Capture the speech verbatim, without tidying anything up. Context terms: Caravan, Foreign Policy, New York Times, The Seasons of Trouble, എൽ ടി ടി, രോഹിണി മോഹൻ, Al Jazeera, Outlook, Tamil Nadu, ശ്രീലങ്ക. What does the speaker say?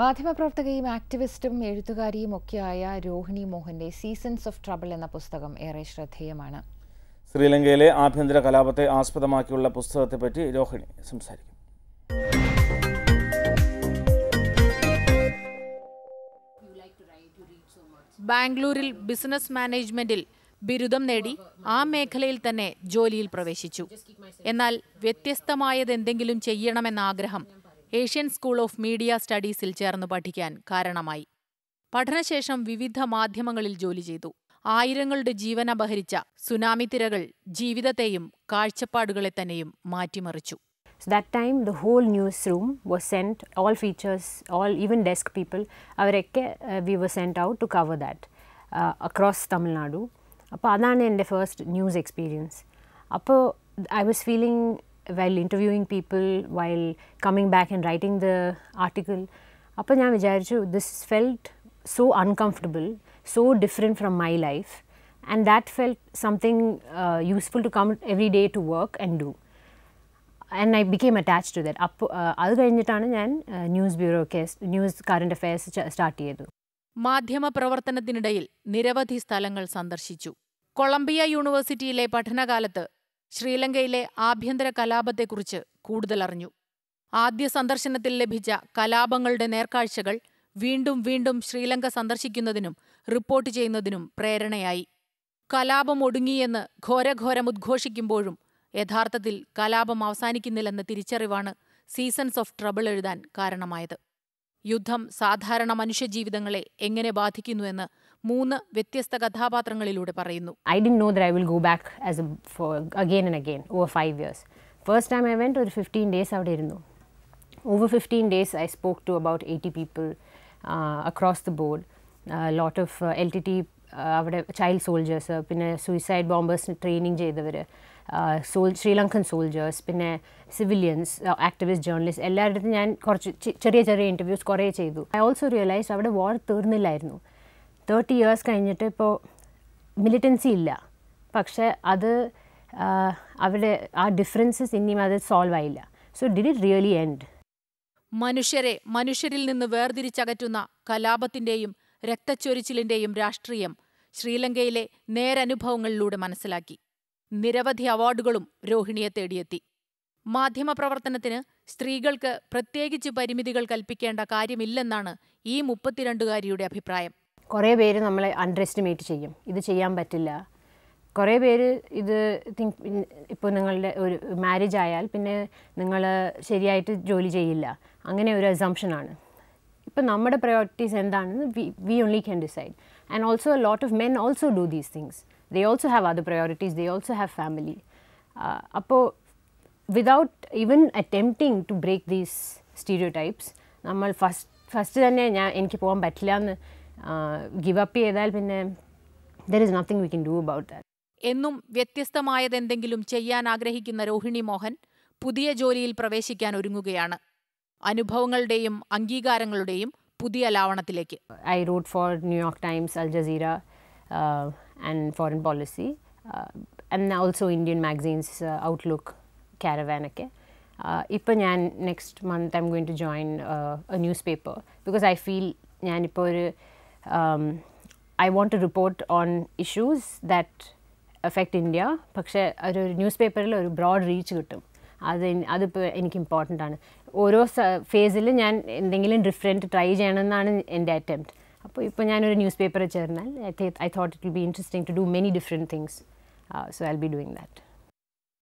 മാധ്യമപ്രവർത്തകയും ആക്ടിവിസ്റ്റും എഴുത്തുകാരിയും ഒക്കെയായ രോഹിണി മോഹന്റെ സീസൺസ് ഓഫ് ട്രബിൾ എന്ന പുസ്തകം ഏറെ ശ്രദ്ധേയമാണ്. ശ്രീലങ്കയിലെ ആഭ്യന്തര കലാപത്തെ ആസ്പദമാക്കിയുള്ള പുസ്തകത്തെപ്പറ്റി രോഹിണി സംസാരിക്കും. ബാംഗ്ലൂരിൽ ബിസിനസ് മാനേജ്മെന്റിൽ ബിരുദം നേടി ആ മേഖലയിൽ തന്നെ ജോലിയിൽ പ്രവേശിച്ചു. എന്നാൽ വ്യത്യസ്തമായതെന്തെങ്കിലും ചെയ്യണമെന്ന ആഗ്രഹം ഏഷ്യൻ സ്കൂൾ ഓഫ് മീഡിയ സ്റ്റഡീസിൽ ചേർന്ന് പഠിക്കാൻ കാരണമായി. പഠനശേഷം വിവിധ മാധ്യമങ്ങളിൽ ജോലി ചെയ്തു. ആയിരങ്ങളുടെ ജീവനപഹരിച്ച സുനാമി തിരകൾ ജീവിതത്തെയും കാഴ്ചപ്പാടുകളെ തന്നെയും മാറ്റിമറിച്ചു. That time the whole newsroom was sent, all features, all even desk people, അവരൊക്കെ we were sent out to cover that uh, across Tamil Nadu. അപ്പോൾ അതാണ് എൻ്റെ ഫസ്റ്റ് ന്യൂസ് എക്സ്പീരിയൻസ്. അപ്പോൾ I was feeling while interviewing people, while coming back and writing the article, appo njan vicharichu this felt so uncomfortable, so different from my life, and that felt something uh, useful to come every day to work and do, and I became attached to that. Appo adu kaniyittana njan news bureau case news current affairs start cheyedu. മാധ്യമ പ്രവർത്തനത്തിനിടയിൽ നിരവധി സ്ഥലങ്ങൾ സന്ദർശിച്ചു. Colombia യൂണിവേഴ്സിറ്റിയിലെ പഠനകാലത്ത് ശ്രീലങ്കയിലെ ആഭ്യന്തര കലാപത്തെക്കുറിച്ച് കൂടുതലറിഞ്ഞു. ആദ്യ സന്ദർശനത്തിൽ ലഭിച്ച കലാപങ്ങളുടെ നേർക്കാഴ്ചകൾ വീണ്ടും വീണ്ടും ശ്രീലങ്ക സന്ദർശിക്കുന്നതിനും റിപ്പോർട്ട് ചെയ്യുന്നതിനും പ്രേരണയായി. കലാപം ഒടുങ്ങിയെന്ന് ഘോരഘോരം ഉദ്ഘോഷിക്കുമ്പോഴും യഥാർത്ഥത്തിൽ കലാപം അവസാനിക്കുന്നില്ലെന്ന തിരിച്ചറിവാണ് സീസൺസ് ഓഫ് ട്രബിൾ എഴുതാൻ കാരണമായത്. യുദ്ധം സാധാരണ മനുഷ്യജീവിതങ്ങളെ എങ്ങനെ ബാധിക്കുന്നുവെന്ന് മൂന്ന് വ്യത്യസ്ത കഥാപാത്രങ്ങളിലൂടെ പറയുന്നു. I did know that I will go back as a for again and again over five years. First time I went ഒരു ഫിഫ്റ്റീൻ ഡേയ്സ് അവിടെ ഇരുന്നു. Over fifteen days I spoke to about eighty people across the board. Lot of എൽ ടി ടി അവിടെ child soldiers, പിന്നെ suicide ബോംബേഴ്സിന് training ചെയ്തവർ, സോൾ Sri Lankan soldiers, പിന്നെ civilians, activist, journalist, എല്ലായിടത്തും ഞാൻ കുറച്ച് ചെറിയ ചെറിയ ഇൻ്റർവ്യൂസ് കുറേ ചെയ്തു. ഐ ഓൾസോ റിയലൈസ് അവിടെ വാർ തീർന്നില്ലായിരുന്നു. തേർട്ടി ഇയേഴ്സ് കഴിഞ്ഞിട്ട് ഇപ്പോൾ മിലിറ്റൻസി ഇല്ല, പക്ഷേ അത് അവിടെ ആ ഡിഫറൻസസ് ഇനിയും അത് സോൾവ് ആയില്ല. So did it really end? മനുഷ്യരെ മനുഷ്യരിൽ നിന്ന് വേർതിരിച്ചകറ്റുന്ന കലാപത്തിൻ്റെയും രക്തച്ചൊരിച്ചിലിൻ്റെയും രാഷ്ട്രീയം ശ്രീലങ്കയിലെ നേരനുഭവങ്ങളിലൂടെ മനസ്സിലാക്കി. നിരവധി അവാർഡുകളും രോഹിണിയെ തേടിയെത്തി. മാധ്യമപ്രവർത്തനത്തിന് സ്ത്രീകൾക്ക് പ്രത്യേകിച്ച് പരിമിതികൾ കൽപ്പിക്കേണ്ട കാര്യമില്ലെന്നാണ് ഈ മുപ്പത്തിരണ്ടുകാരിയുടെ അഭിപ്രായം. കുറേ പേര് നമ്മളെ അണ്ടർ എസ്റ്റിമേറ്റ് ചെയ്യും, ഇത് ചെയ്യാൻ പറ്റില്ല. കുറേ പേര് ഇത് തിങ്ക് ഇപ്പോൾ നിങ്ങളുടെ ഒരു മാരേജ് ആയാൽ പിന്നെ നിങ്ങൾ ശരിയായിട്ട് ജോലി ചെയ്യില്ല, അങ്ങനെ ഒരു അസംഷനാണ്. ഇപ്പോൾ നമ്മുടെ പ്രയോറിറ്റീസ് എന്താണെന്ന് we we only can decide. And also lot of men also do these things. They also have other priorities, they also have family. അപ്പോൾ without even attempting to break these stereotypes, നമ്മൾ first first തന്നെ ഞാൻ എനിക്ക് പോകാൻ പറ്റില്ല എന്ന് give up ചെയ്താൽ പിന്നെ there is nothing we can do about that. എന്നും വ്യത്യസ്തമായതെന്തെങ്കിലും ചെയ്യാൻ ആഗ്രഹിക്കുന്ന രോഹിണി മോഹൻ പുതിയ ജോലിയിൽ പ്രവേശിക്കാൻ ഒരുങ്ങുകയാണ്, അനുഭവങ്ങളുടെയും അംഗീകാരങ്ങളുടെയും പുതിയ ലാവണത്തിലേക്ക്. I wrote for New York Times, Al Jazeera uh, and Foreign Policy uh, and also Indian magazines, uh, Outlook, Caravan ഒക്കെ. ഇപ്പോൾ ഞാൻ next month I'm going to join uh, a newspaper because I feel ഞാനിപ്പോൾ ഒരു Um, I want to report on issues that affect India. പക്ഷേ ഒരു news പേപ്പറിൽ ഒരു broad reach കിട്ടും. അത് അതിപ്പോൾ എനിക്ക് ഇമ്പോർട്ടൻ്റ് ആണ്. ഓരോ ഫേസിൽ ഞാൻ എന്തെങ്കിലും ഡിഫറെൻറ്റ് ട്രൈ ചെയ്യണമെന്നാണ് എൻ്റെ അറ്റംപ്റ്റ്. അപ്പോൾ ഇപ്പോൾ ഞാനൊരു ന്യൂസ് പേപ്പറിൽ ചേർന്നാൽ I thought it will be interesting to do many different things. So I will be doing that.